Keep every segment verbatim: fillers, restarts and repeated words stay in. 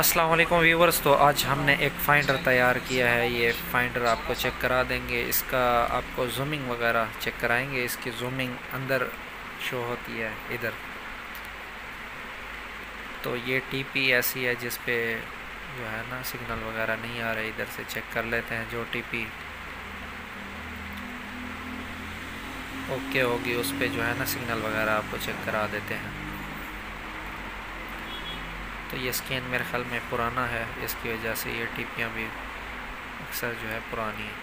अस्सलाम वालेकुम व्यूवर्स। तो आज हमने एक फाइंडर तैयार किया है। ये फाइंडर आपको चेक करा देंगे, इसका आपको जूमिंग वगैरह चेक कराएंगे। इसकी जूमिंग अंदर शो होती है इधर। तो ये टीपी ऐसी है जिस पे जो है ना सिग्नल वगैरह नहीं आ रहे। इधर से चेक कर लेते हैं, जो टीपी ओके होगी उस पे जो है ना सिग्नल वगैरह आपको चेक करा देते हैं। तो ये स्कैन मेरे ख्याल में पुराना है, इसकी वजह से ये टीपियाँ भी अक्सर जो है पुरानी है।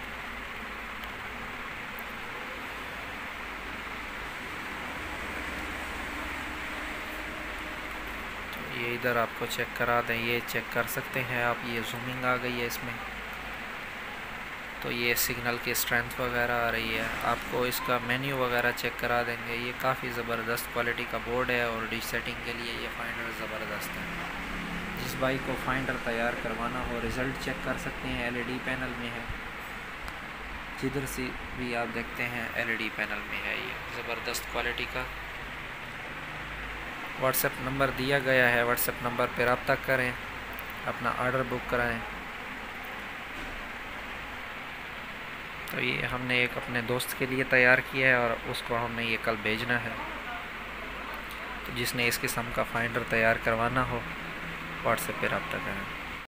तो ये इधर आपको चेक करा दें, ये चेक कर सकते हैं आप, ये जूमिंग आ गई है इसमें। तो ये सिग्नल की स्ट्रेंथ वगैरह आ रही है। आपको इसका मेन्यू वगैरह चेक करा देंगे। ये काफ़ी ज़बरदस्त क्वालिटी का बोर्ड है और डिश सेटिंग के लिए ये फाइंडर ज़बरदस्त है। जिस भाई को फाइंडर तैयार करवाना हो, रिज़ल्ट चेक कर सकते हैं। एलईडी पैनल में है, जिधर से भी आप देखते हैं एलईडी पैनल में है। ये ज़बरदस्त क्वालिटी का। व्हाट्सएप नंबर दिया गया है, व्हाट्सएप नंबर पर रब्ता करें, अपना आर्डर बुक कराएँ। तो ये हमने एक अपने दोस्त के लिए तैयार किया है और उसको हमने ये कल भेजना है। तो जिसने इस किस्म का फाइंडर तैयार करवाना हो, व्हाट्सएप पर रब्ता करें।